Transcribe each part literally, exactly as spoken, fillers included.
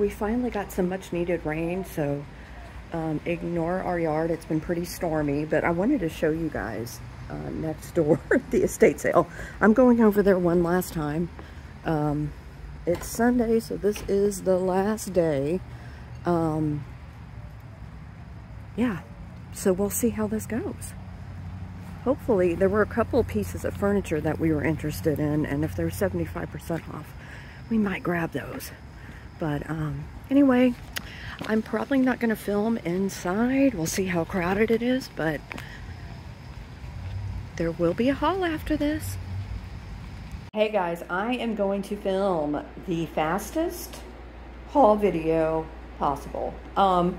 We finally got some much needed rain, so um, ignore our yard. It's been pretty stormy, but I wanted to show you guys uh, next door the estate sale. I'm going over there one last time. Um, it's Sunday, so this is the last day. Um, yeah, so we'll see how this goes. Hopefully, there were a couple pieces of furniture that we were interested in, and if they're seventy-five percent off, we might grab those. But um, anyway, I'm probably not gonna film inside. We'll see how crowded it is, but there will be a haul after this. Hey guys, I am going to film the fastest haul video possible. Um,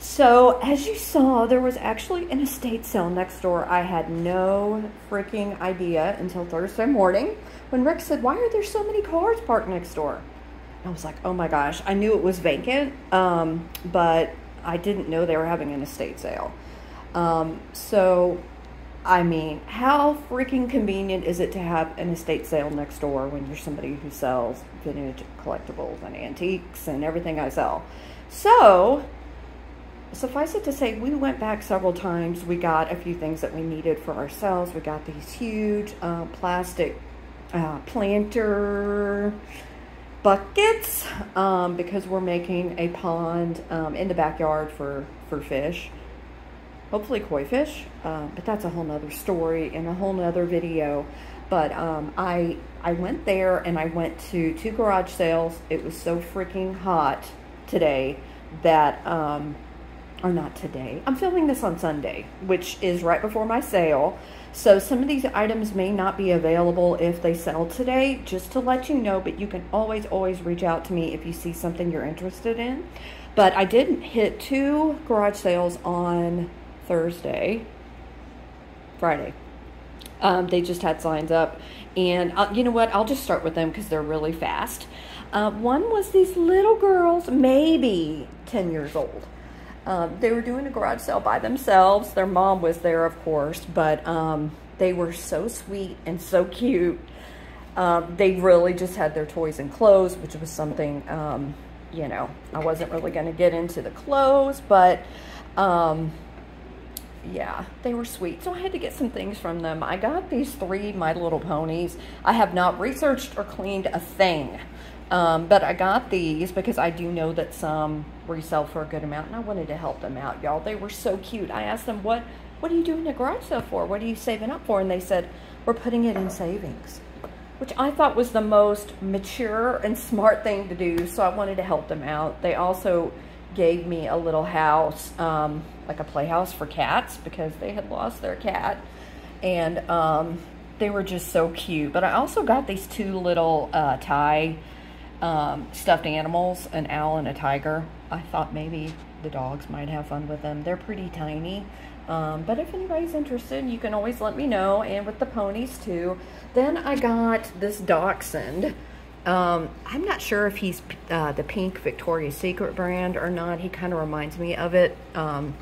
so as you saw, there was actually an estate sale next door. I had no freaking idea until Thursday morning when Rick said, why are there so many cars parked next door? I was like, oh my gosh, I knew it was vacant, um, but I didn't know they were having an estate sale. Um, so, I mean, how freaking convenient is it to have an estate sale next door when you're somebody who sells vintage collectibles and antiques and everything I sell? So, suffice it to say, we went back several times. We got a few things that we needed for ourselves. We got these huge uh, plastic uh, planter buckets um, because we're making a pond um, in the backyard for, for fish, hopefully koi fish, uh, but that's a whole nother story and a whole nother video. But um, I, I went there and I went to two garage sales. It was so freaking hot today that, um, or not today, I'm filming this on Sunday, which is right before my sale. So some of these items may not be available if they sell today, just to let you know, but you can always, always reach out to me if you see something you're interested in. But I did hit two garage sales on Thursday, Friday. Um, they just had signs up. And I'll, you know what, I'll just start with them because they're really fast. Uh, one was these little girls, maybe ten years old. Um, they were doing a garage sale by themselves. Their mom was there, of course, but um, they were so sweet and so cute. Um, they really just had their toys and clothes, which was something, um, you know, I wasn't really going to get into the clothes, but um, yeah, they were sweet. So I had to get some things from them. I got these three My Little Ponies. I have not researched or cleaned a thing. Um, but I got these because I do know that some resell for a good amount, and I wanted to help them out, y'all. They were so cute. I asked them, what, what are you doing a garage sale for? What are you saving up for? And they said, we're putting it in savings, which I thought was the most mature and smart thing to do, so I wanted to help them out. They also gave me a little house, um, like a playhouse for cats, because they had lost their cat, and um, they were just so cute. But I also got these two little uh, tie Um, stuffed animals, an owl and a tiger. I thought maybe the dogs might have fun with them. They're pretty tiny, um, but if anybody's interested, you can always let me know, and with the ponies too. Then I got this dachshund. Um, I'm not sure if he's uh, the pink Victoria's Secret brand or not. He kind of reminds me of it. Um,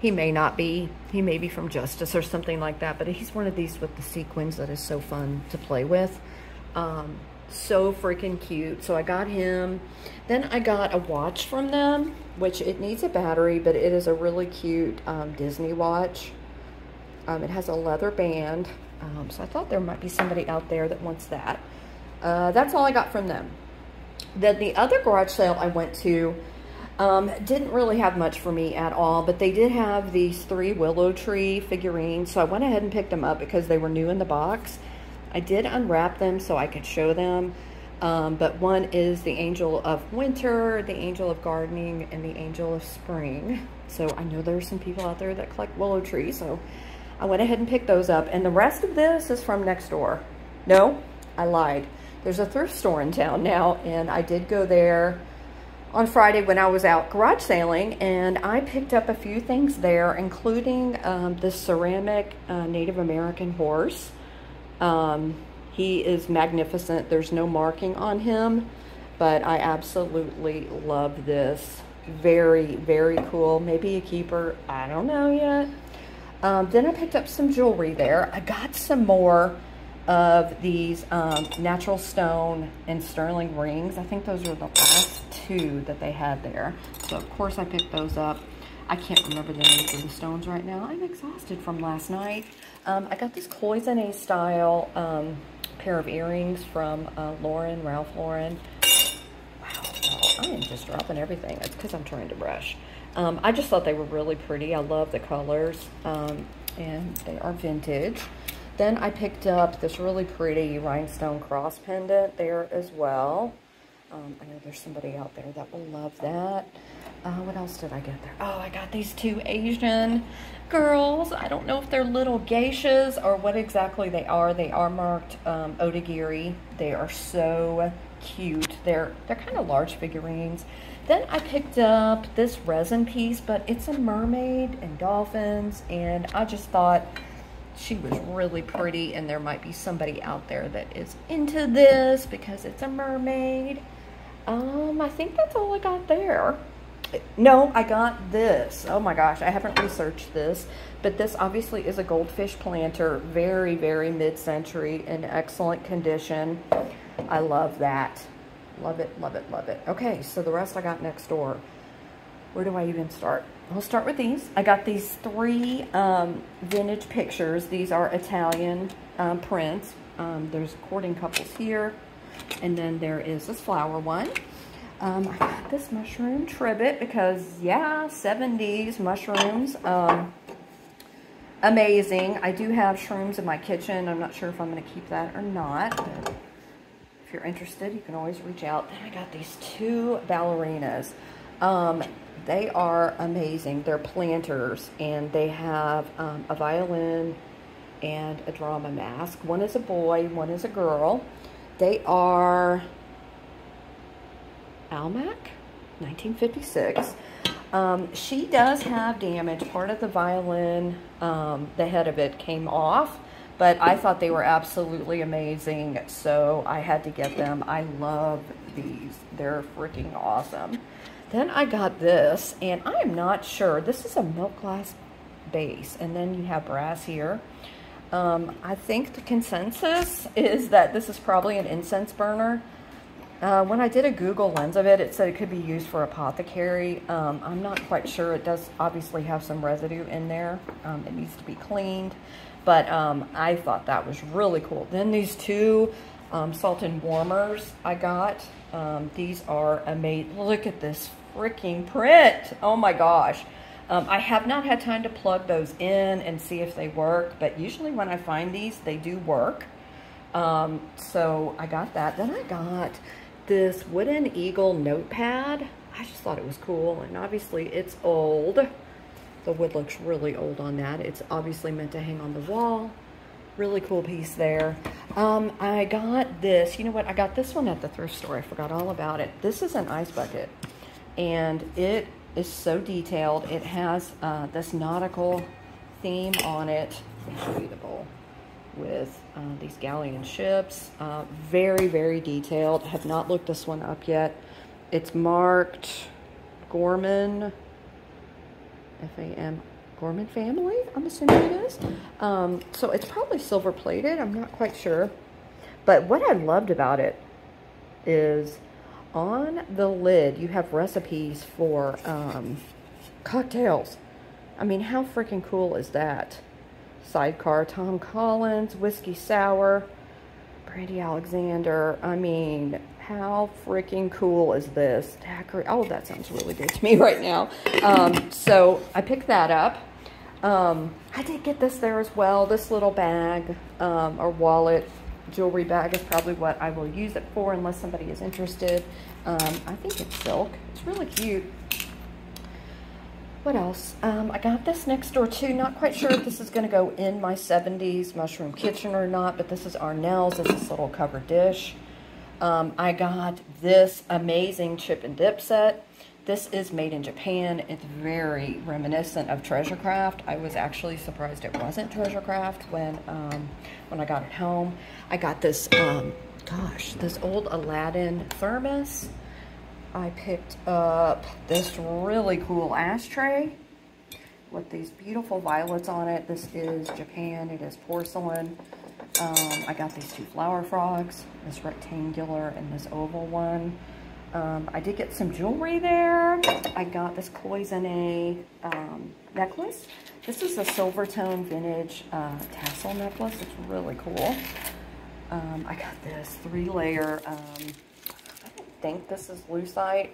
he may not be. He may be from Justice or something like that, but he's one of these with the sequins that is so fun to play with. Um, so freaking cute. So I got him. Then I got a watch from them, which it needs a battery, but it is a really cute um, Disney watch. Um, it has a leather band, um, so I thought there might be somebody out there that wants that. Uh, that's all I got from them. Then the other garage sale I went to um, didn't really have much for me at all, but they did have these three Willow Tree figurines, so I went ahead and picked them up because they were new in the box. I did unwrap them so I could show them, um, but one is the Angel of Winter, the Angel of Gardening, and the Angel of Spring. So I know there are some people out there that collect willow trees, so I went ahead and picked those up. And the rest of this is from next door. No, I lied. There's a thrift store in town now, and I did go there on Friday when I was out garage sailing, and I picked up a few things there, including um, this ceramic uh, Native American horse. Um, he is magnificent. There's no marking on him, but I absolutely love this. Very, very cool. Maybe a keeper. I don't know yet. Um, then I picked up some jewelry there. I got some more of these um, natural stone and sterling rings. I think those are the last two that they had there. So of course I picked those up. I can't remember the names of the stones right now. I'm exhausted from close night. Um, I got this cloisonné style um, pair of earrings from uh, Lauren Ralph Lauren. Wow, I am just dropping everything. It's because I'm trying to brush. Um, I just thought they were really pretty. I love the colors, um, and they are vintage. Then I picked up this really pretty rhinestone cross pendant there as well. Um, I know there's somebody out there that will love that. Uh, what else did I get there? Oh, I got these two Asian girls. I don't know if they're little geishas or what exactly they are. They are marked um, Odagiri. They are so cute. They're, they're kind of large figurines. Then I picked up this resin piece, but it's a mermaid and dolphins, and I just thought she was really pretty, and there might be somebody out there that is into this because it's a mermaid. Um, I think that's all I got there. No, I got this. Oh my gosh, I haven't researched this, but this obviously is a goldfish planter. Very, very mid-century, in excellent condition. I love that. Love it, love it, love it. Okay, so the rest I got next door. Where do I even start? We'll start with these. I got these three um, vintage pictures. These are Italian um, prints. Um, there's courting couples here, and then there is this flower one. Um, I got this mushroom trivet because, yeah, seventies mushrooms. Um, amazing. I do have shrooms in my kitchen. I'm not sure if I'm going to keep that or not. But if you're interested, you can always reach out. Then I got these two ballerinas. Um, they are amazing. They're planters, and they have um, a violin and a drama mask. One is a boy, one is a girl. They are Almac, nineteen fifty-six. Um, she does have damage. Part of the violin, um, the head of it came off, but I thought they were absolutely amazing, so I had to get them. I love these. They're freaking awesome. Then I got this, and I am not sure. This is a milk glass base, and then you have brass here. Um, I think the consensus is that this is probably an incense burner. Uh, when I did a Google lens of it, it said it could be used for apothecary. Um, I'm not quite sure. It does obviously have some residue in there. Um, it needs to be cleaned. But um, I thought that was really cool. Then these two um, salted warmers I got. Um, these are amazing. Look at this freaking print. Oh my gosh. Um, I have not had time to plug those in and see if they work. But usually when I find these, they do work. Um, so I got that. Then I got this wooden eagle notepad. I just thought it was cool, and obviously it's old. The wood looks really old on that. It's obviously meant to hang on the wall. Really cool piece there. Um, I got this. You know what? I got this one at the thrift store. I forgot all about it. This is an ice bucket, and it is so detailed. It has uh, this nautical theme on it. Let me show you the bowl. With uh, these galleon ships. Uh, very, very detailed. I have not looked this one up yet. It's marked Gorman, F A M, Gorman family, I'm assuming it is. Um, so it's probably silver plated. I'm not quite sure. But what I loved about it is on the lid, you have recipes for um, cocktails. I mean, how freaking cool is that? Sidecar, Tom Collins, Whiskey Sour, Brandy Alexander. I mean, how freaking cool is this? Daiquiri. Oh, that sounds really good to me right now. Um, so I picked that up. Um, I did get this there as well. This little bag um, or wallet, jewelry bag is probably what I will use it for unless somebody is interested. Um, I think it's silk. It's really cute. What else? Um, I got this next door too. Not quite sure if this is going to go in my seventies mushroom kitchen or not, but this is Arnell's. It's this little cover dish. Um, I got this amazing chip and dip set. This is made in Japan. It's very reminiscent of Treasure Craft. I was actually surprised it wasn't Treasure Craft when, um, when I got it home. I got this, um, gosh, this old Aladdin thermos. I picked up this really cool ashtray with these beautiful violets on it. This is Japan. It is porcelain. Um, I got these two flower frogs, this rectangular and this oval one. Um, I did get some jewelry there. I got this cloisonne um, necklace. This is a silver tone vintage uh, tassel necklace. It's really cool. Um, I got this three layer, um, I don't think this is lucite.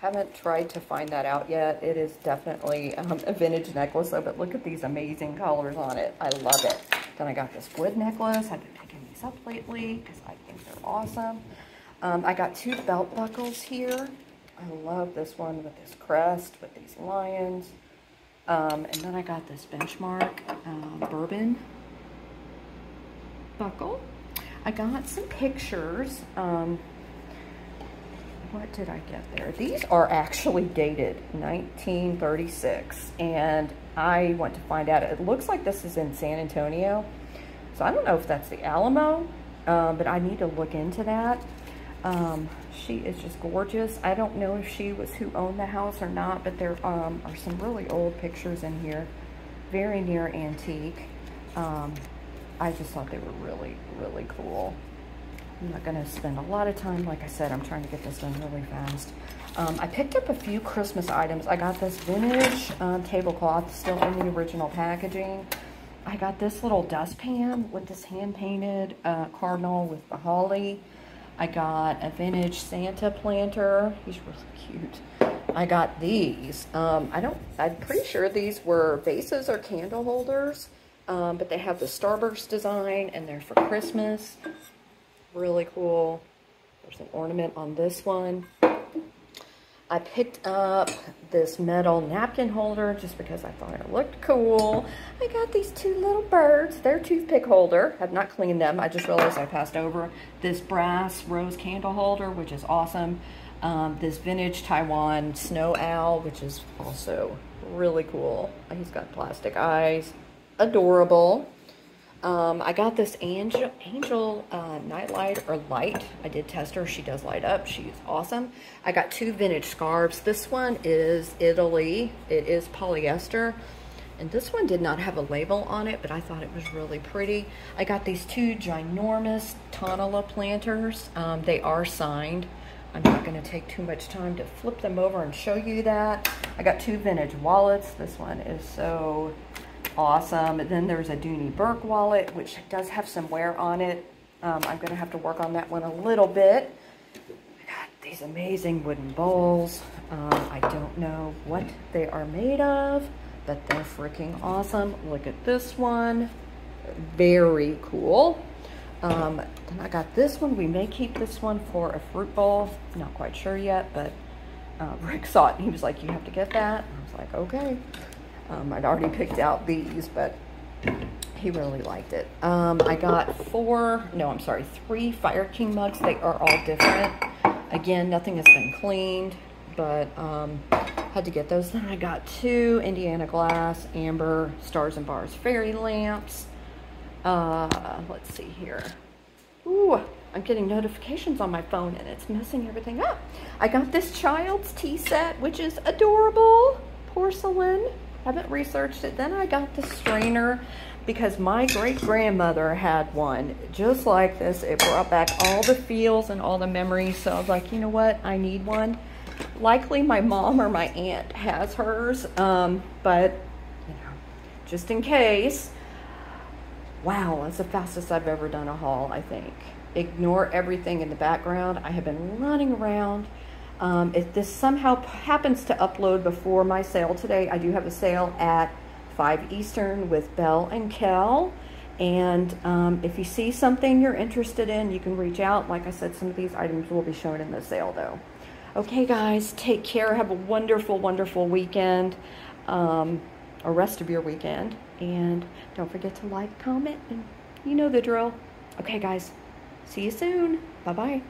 Haven't tried to find that out yet. It is definitely um, a vintage necklace though, but look at these amazing colors on it. I love it. Then I got this wood necklace. I've been picking these up lately because I think they're awesome. Um, I got two belt buckles here. I love this one with this crest, with these lions. Um, and then I got this Benchmark um, bourbon buckle. I got some pictures. Um, what did I get there? These are actually dated nineteen thirty-six. And I want to find out. It looks like this is in San Antonio. So I don't know if that's the Alamo, um, but I need to look into that. Um, she is just gorgeous. I don't know if she was who owned the house or not, but there um, are some really old pictures in here. Very near antique. Um, I just thought they were really, really cool. I'm not going to spend a lot of time. Like I said, I'm trying to get this done really fast. Um, I picked up a few Christmas items. I got this vintage um, tablecloth, still in the original packaging. I got this little dustpan with this hand-painted uh, cardinal with the holly. I got a vintage Santa planter. He's really cute. I got these. Um, I don't, I'm pretty sure these were vases or candle holders, um, but they have the starburst design and they're for Christmas. Really cool. There's an ornament on this one. I picked up this metal napkin holder just because I thought it looked cool. I got these two little birds. They're toothpick holder. I've not cleaned them. I just realized I passed over this brass rose candle holder, which is awesome. Um, this vintage Taiwan snow owl, which is also really cool. He's got plastic eyes. Adorable. Um, I got this angel, angel uh, nightlight or light. I did test her. She does light up. She's awesome. I got two vintage scarves. This one is Italy. It is polyester. And this one did not have a label on it, but I thought it was really pretty. I got these two ginormous Tonala planters. Um, they are signed. I'm not going to take too much time to flip them over and show you that. I got two vintage wallets. This one is so awesome. And then there's a Dooney Burke wallet, which does have some wear on it. Um, I'm going to have to work on that one a little bit. I got these amazing wooden bowls. Um, I don't know what they are made of, but they're freaking awesome. Look at this one. Very cool. Um, then I got this one. We may keep this one for a fruit bowl. Not quite sure yet, but uh, Rick saw it and he was like, you have to get that. And I was like, okay. Um, I'd already picked out these, but he really liked it. Um, I got four, no, I'm sorry, three Fire King mugs. They are all different. Again, nothing has been cleaned, but um, had to get those. Then I got two Indiana Glass, Amber, Stars and Bars fairy lamps. Uh, let's see here. Ooh, I'm getting notifications on my phone, and it's messing everything up. I got this child's tea set, which is adorable. Porcelain. Haven't researched it. Then I got this strainer because my great-grandmother had one just like this. It brought back all the feels and all the memories. So I was like, you know what? I need one. Likely my mom or my aunt has hers, um, but you know, just in case. Wow, that's the fastest I've ever done a haul, I think. Ignore everything in the background. I have been running around. Um, if this somehow happens to upload before my sale today, I do have a sale at five Eastern with Belle and Kel. And um, if you see something you're interested in, you can reach out. Like I said, some of these items will be shown in the sale, though. Okay, guys, take care. Have a wonderful, wonderful weekend, um, or rest of your weekend. And don't forget to like, comment, and you know the drill. Okay, guys, see you soon. Bye-bye.